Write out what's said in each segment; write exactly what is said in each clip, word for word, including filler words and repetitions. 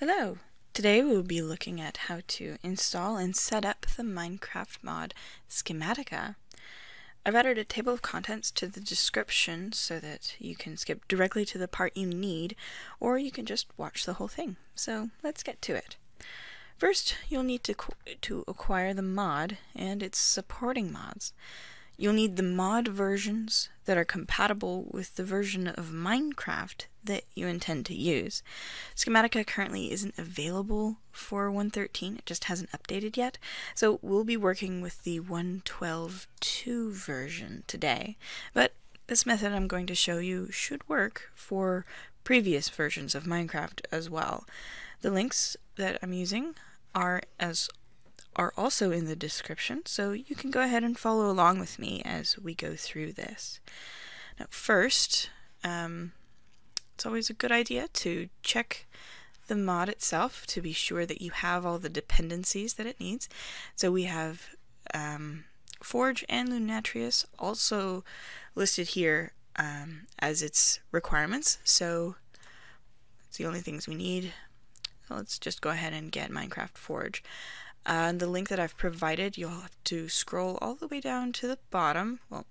Hello! Today we will be looking at how to install and set up the Minecraft mod Schematica. I've added a table of contents to the description so that you can skip directly to the part you need, or you can just watch the whole thing. So let's get to it. First, you'll need to, to acquire the mod and its supporting mods. You'll need the mod versions that are compatible with the version of Minecraft that you intend to use. Schematica currently isn't available for one point thirteen, it just hasn't updated yet, so we'll be working with the one point twelve point two version today, but this method I'm going to show you should work for previous versions of Minecraft as well. The links that I'm using are as are also in the description, so you can go ahead and follow along with me as we go through this. Now first, um, it's always a good idea to check the mod itself to be sure that you have all the dependencies that it needs. So we have um, Forge and Lunatrius also listed here um, as its requirements, so it's the only things we need. So let's just go ahead and get Minecraft Forge. Uh, and the link that I've provided, you'll have to scroll all the way down to the bottom, well,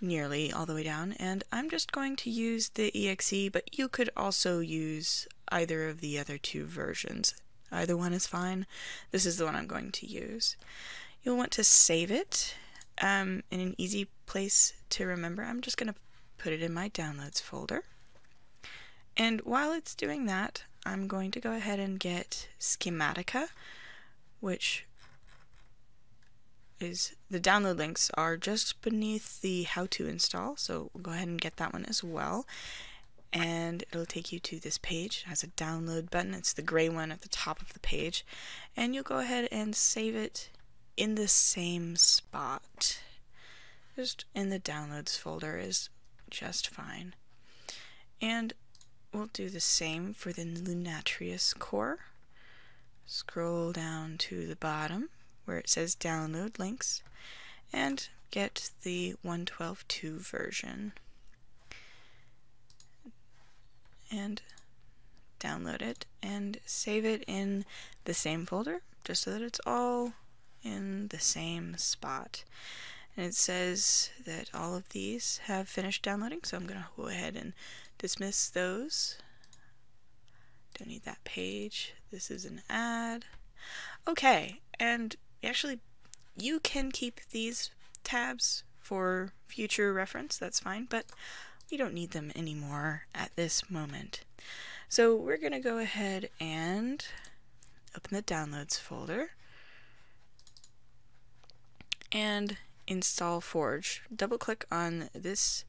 nearly all the way down, and I'm just going to use the E X E, but you could also use either of the other two versions. Either one is fine. This is the one I'm going to use. You'll want to save it um, in an easy place to remember. I'm just going to put it in my downloads folder. And while it's doing that, I'm going to go ahead and get Schematica, which is, the download links are just beneath the how to install, so we'll go ahead and get that one as well. And it'll take you to this page. It has a download button. It's the gray one at the top of the page. And you'll go ahead and save it in the same spot. Just in the downloads folder is just fine. And we'll do the same for the LunatriusCore. Scroll down to the bottom where it says download links and get the one point twelve point two version and download it and save it in the same folder just so that it's all in the same spot. And it says that all of these have finished downloading, so I'm going to go ahead and dismiss those. Don't need that page. This is an ad. Okay, and actually you can keep these tabs for future reference, that's fine, but we don't need them anymore at this moment. So we're going to go ahead and open the downloads folder and install Forge. Double click on this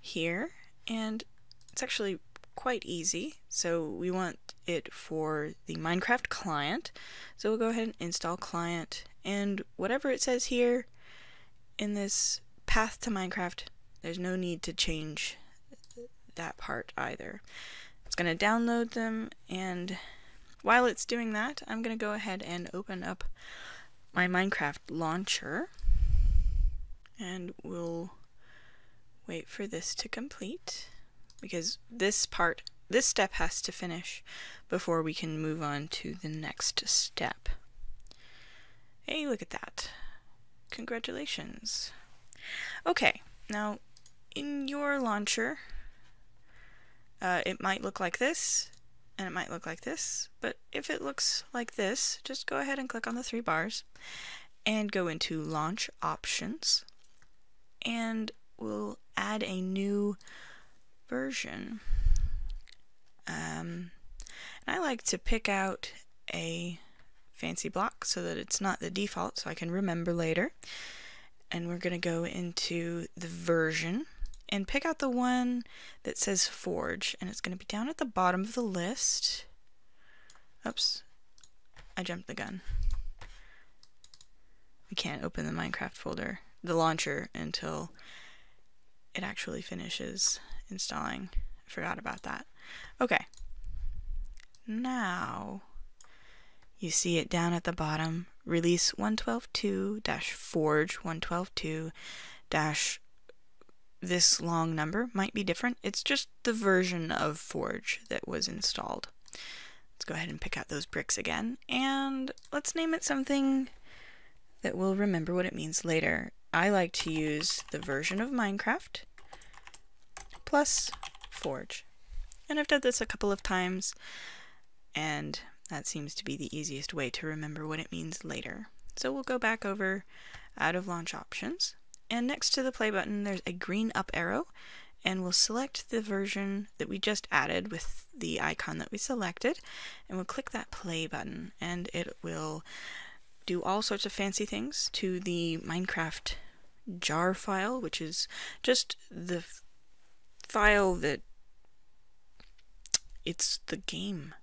here, and it's actually quite easy, so we want it for the Minecraft client, so we'll go ahead and install client, and whatever it says here in this path to Minecraft, there's no need to change that part either. It's going to download them, and while it's doing that, I'm going to go ahead and open up my Minecraft launcher, and we'll wait for this to complete, because this part, this step has to finish before we can move on to the next step. Hey, look at that. Congratulations. Okay, now in your launcher, uh, it might look like this, and it might look like this, but if it looks like this, just go ahead and click on the three bars and go into Launch Options, and we'll add a new version. Um, and I like to pick out a fancy block so that it's not the default, so I can remember later. And we're going to go into the version and pick out the one that says Forge, and it's going to be down at the bottom of the list. Oops, I jumped the gun. We can't open the Minecraft folder, the launcher, until it actually finishes installing. I forgot about that. Okay. Now, you see it down at the bottom, release one twelve point two forge one twelve point two this long number might be different. It's just the version of Forge that was installed. Let's go ahead and pick out those bricks again, and let's name it something that we'll remember what it means later. I like to use the version of Minecraft plus Forge. And I've done this a couple of times, and that seems to be the easiest way to remember what it means later. So we'll go back over out of launch options, and next to the play button there's a green up arrow, and we'll select the version that we just added with the icon that we selected, and we'll click that play button, and it will do all sorts of fancy things to the Minecraft jar file, which is just the file that it's the game.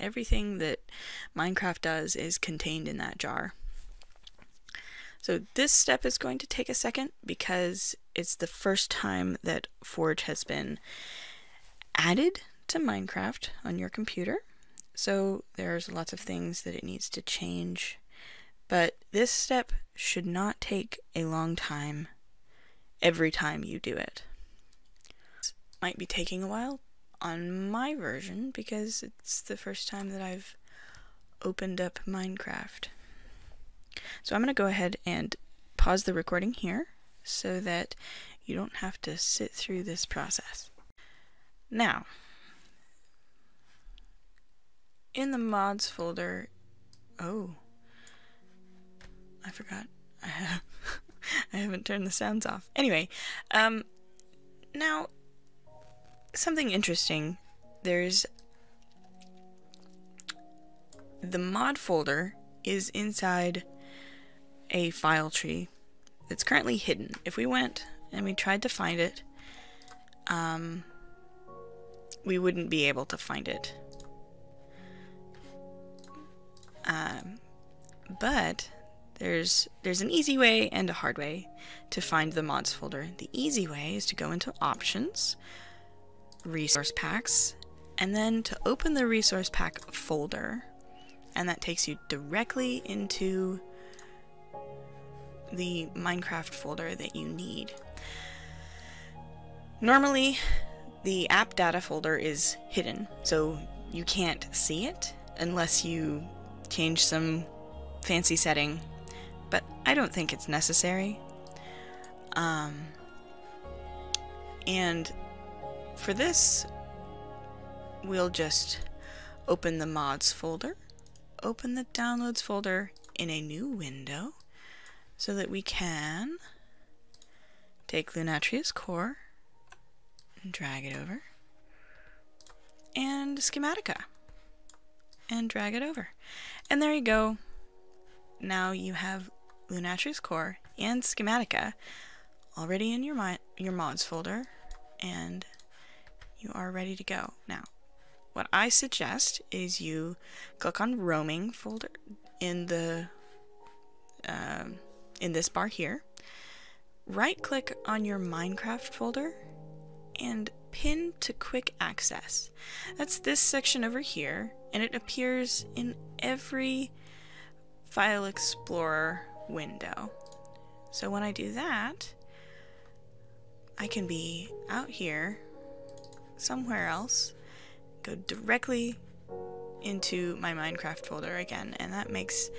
Everything that Minecraft does is contained in that jar. So this step is going to take a second because it's the first time that Forge has been added to Minecraft on your computer. So there's lots of things that it needs to change. But this step should not take a long time every time you do it. It might be taking a while on my version because it's the first time that I've opened up Minecraft. So I'm going to go ahead and pause the recording here so that you don't have to sit through this process. Now, in the mods folder, oh, I forgot, I, have, I haven't turned the sounds off. Anyway, um, now, something interesting, there's the mod folder is inside a file tree that's currently hidden. If we went and we tried to find it, um, we wouldn't be able to find it. Um, but there's there's an easy way and a hard way to find the mods folder. The easy way is to go into Options, Resource Packs, and then to open the Resource Pack folder. And that takes you directly into the Minecraft folder that you need. Normally, the app data folder is hidden, so you can't see it unless you change some fancy setting, but I don't think it's necessary. Um, and for this, we'll just open the mods folder, open the downloads folder in a new window, so that we can take LunatriusCore and drag it over, and Schematica and drag it over. And there you go. Now you have LunatriusCore and Schematica already in your, mod your mods folder, and you are ready to go. Now, what I suggest is you click on Roaming folder in the um, in this bar here, right click on your Minecraft folder and pin to quick access. That's this section over here, and it appears in every File Explorer window. So when I do that, I can be out here somewhere else, go directly into my Minecraft folder again, and that makes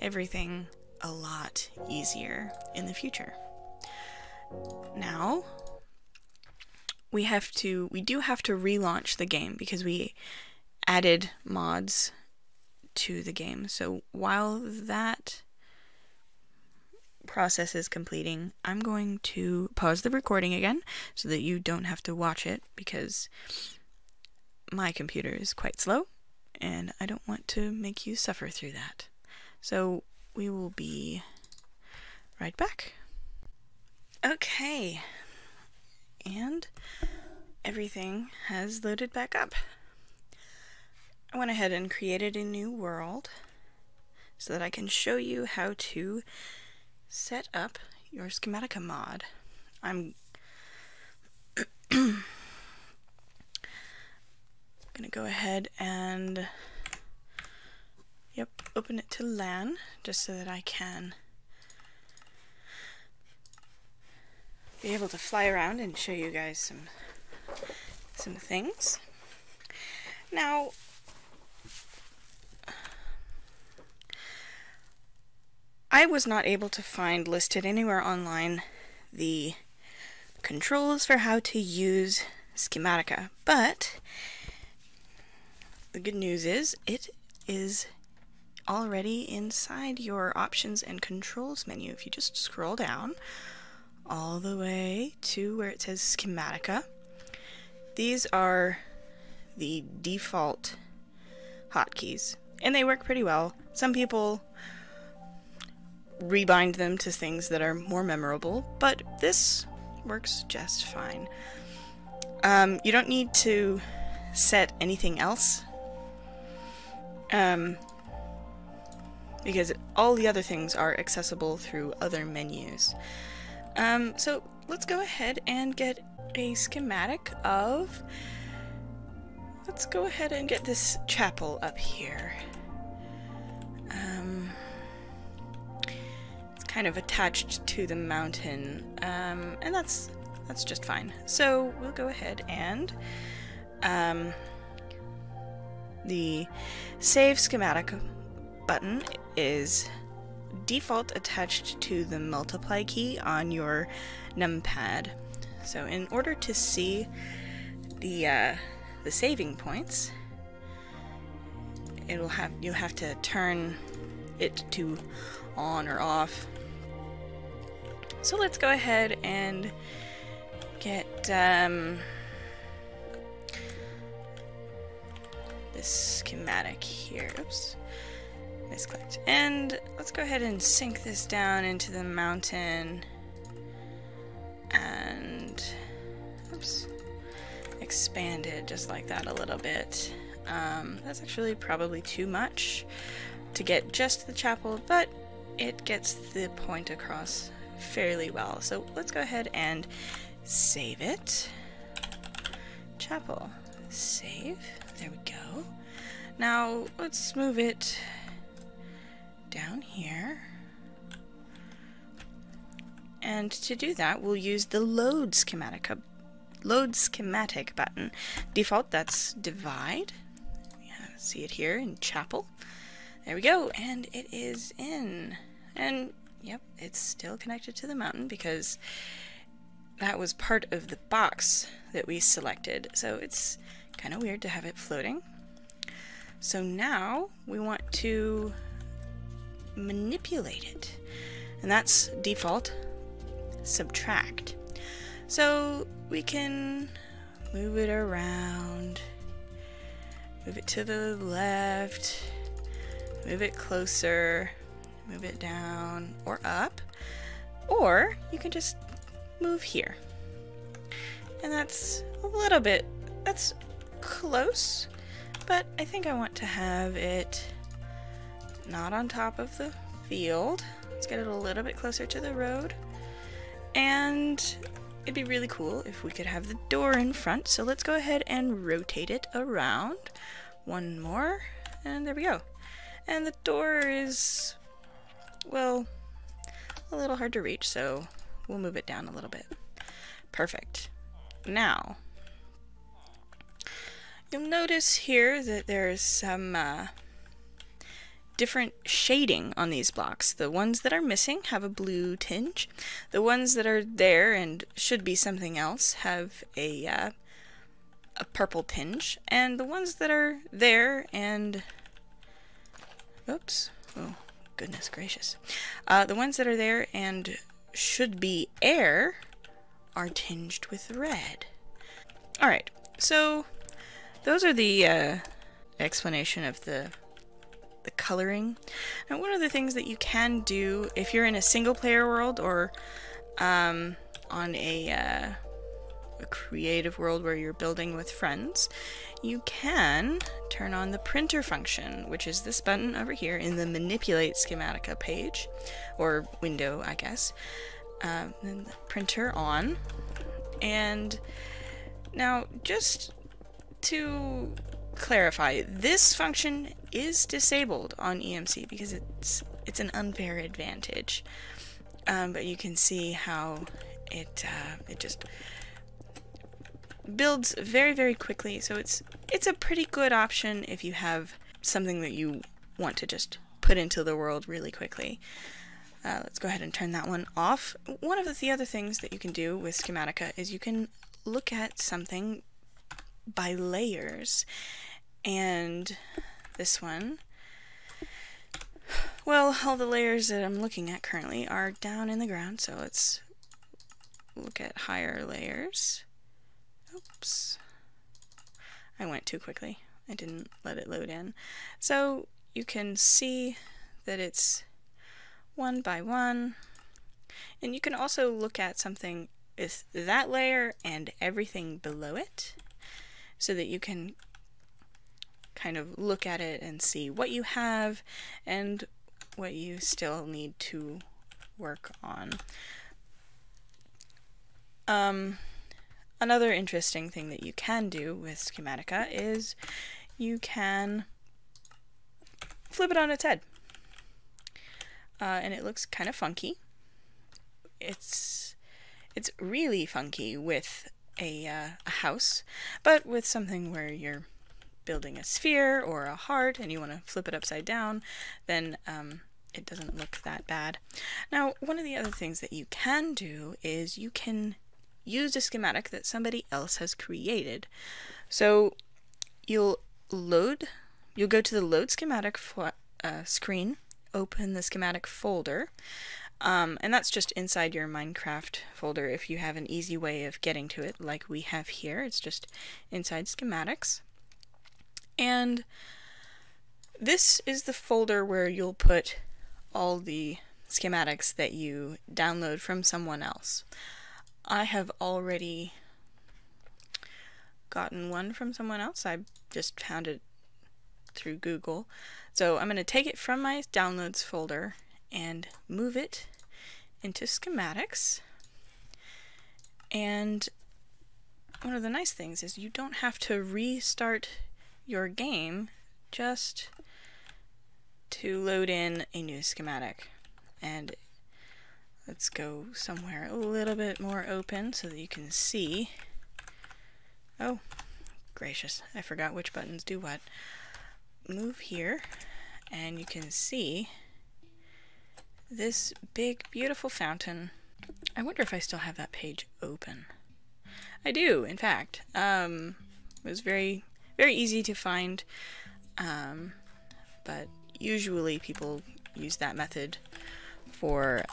everything a lot easier in the future. Now, we have to, we do have to relaunch the game because we added mods to the game. So while that process is completing, I'm going to pause the recording again so that you don't have to watch it because my computer is quite slow and I don't want to make you suffer through that. So we will be right back. Okay, and everything has loaded back up. I went ahead and created a new world so that I can show you how to set up your Schematica mod. I'm gonna go ahead and Yep, open it to LAN, just so that I can be able to fly around and show you guys some some things. Now, I was not able to find listed anywhere online the controls for how to use Schematica, but the good news is it is already inside your options and controls menu. If you just scroll down all the way to where it says Schematica, these are the default hotkeys, and they work pretty well. Some people rebind them to things that are more memorable, but this works just fine. Um, you don't need to set anything else, um, because all the other things are accessible through other menus. Um, so let's go ahead and get a schematic of... Let's go ahead and get this chapel up here. Um, it's kind of attached to the mountain, um, and that's that's just fine. So we'll go ahead and um, the Save Schematic button is default attached to the multiply key on your numpad. So in order to see the uh, the saving points, it'll have you'll have to turn it to on or off. So let's go ahead and get um, this schematic here. Oops, misclicked. And let's go ahead and sink this down into the mountain and oops. Expanded just like that a little bit. Um, that's actually probably too much to get just the chapel, but it gets the point across fairly well. So let's go ahead and save it. Chapel. Save. There we go. Now let's move it down here. And to do that, we'll use the load Schematica Load Schematic button. Default, that's divide. Yeah, see it here in chapel. There we go, and it is in. And yep, it's still connected to the mountain because that was part of the box that we selected. So it's kind of weird to have it floating. So now we want to manipulate it. And that's default, subtract. So we can move it around, move it to the left, move it closer, move it down or up, or you can just move here. And that's a little bit, that's close, but I think I want to have it not on top of the field. Let's get it a little bit closer to the road. And it'd be really cool if we could have the door in front, so let's go ahead and rotate it around. One more, and there we go. And the door is, well, a little hard to reach, so we'll move it down a little bit. Perfect. Now, you'll notice here that there's some uh, different shading on these blocks. The ones that are missing have a blue tinge. The ones that are there and should be something else have a uh, a purple tinge. And the ones that are there and oops, oh goodness gracious, uh, the ones that are there and should be air are tinged with red. All right, so those are the uh, explanation of the. the coloring. Now, one of the things that you can do if you're in a single player world or um, on a, uh, a creative world where you're building with friends, you can turn on the printer function, which is this button over here in the Manipulate Schematica page, or window, I guess. Um, and the printer on. And now, just to clarify, this function is disabled on E M C because it's it's an unfair advantage, um, but you can see how it uh, it just builds very very quickly, so it's it's a pretty good option if you have something that you want to just put into the world really quickly. Uh, let's go ahead and turn that one off. One of the other things that you can do with Schematica is you can look at something by layers, and this one, well, all the layers that I'm looking at currently are down in the ground, so let's look at higher layers. Oops, I went too quickly. I didn't let it load in. So you can see that it's one by one, and you can also look at something with that layer and everything below it, so that you can kind of look at it and see what you have and what you still need to work on. Um, another interesting thing that you can do with Schematica is you can flip it on its head. Uh, and it looks kind of funky. It's it's really funky with a, uh, a house, but with something where you're building a sphere or a heart and you want to flip it upside down, then um, it doesn't look that bad. Now, one of the other things that you can do is you can use a schematic that somebody else has created. So you'll load, you'll go to the load schematic for, uh, screen, open the schematic folder, um, and that's just inside your Minecraft folder if you have an easy way of getting to it like we have here. It's just inside schematics, and this is the folder where you'll put all the schematics that you download from someone else. I have already gotten one from someone else. I just found it through Google. So I'm going to take it from my downloads folder and move it into schematics. And one of the nice things is you don't have to restart your game just to load in a new schematic. And let's go somewhere a little bit more open so that you can see. Oh, gracious, I forgot which buttons do what. Move here, and you can see this big beautiful fountain. I wonder if I still have that page open. I do, in fact. Um, it was very very easy to find, um, but usually people use that method for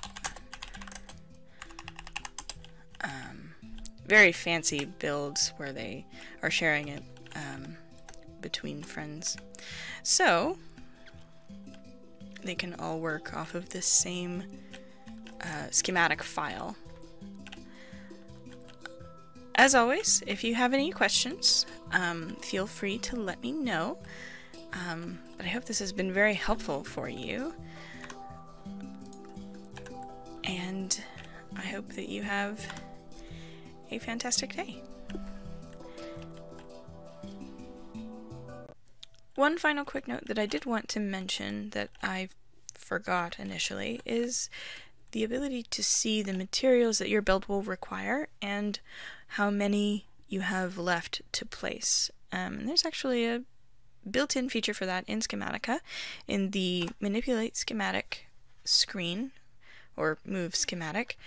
um, very fancy builds where they are sharing it um, between friends, so they can all work off of the same uh, schematic file. As always, if you have any questions, um, feel free to let me know, um, but I hope this has been very helpful for you, and I hope that you have a fantastic day. One final quick note that I did want to mention that I forgot initially is the ability to see the materials that your build will require and how many you have left to place. Um, there's actually a built-in feature for that in Schematica in the Manipulate Schematic screen, or Move Schematic.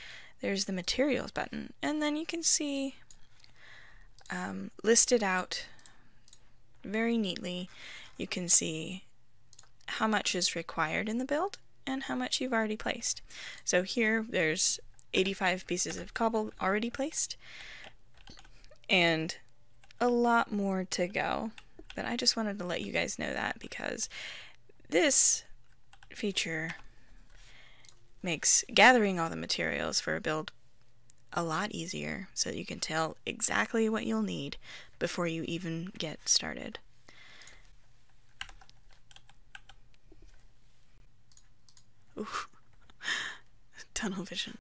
There's the Materials button, and then you can see um, listed out very neatly. You can see how much is required in the build and how much you've already placed. So here there's eighty-five pieces of cobble already placed and a lot more to go, but I just wanted to let you guys know that because this feature makes gathering all the materials for a build a lot easier, so that you can tell exactly what you'll need before you even get started. Ooh, tunnel vision.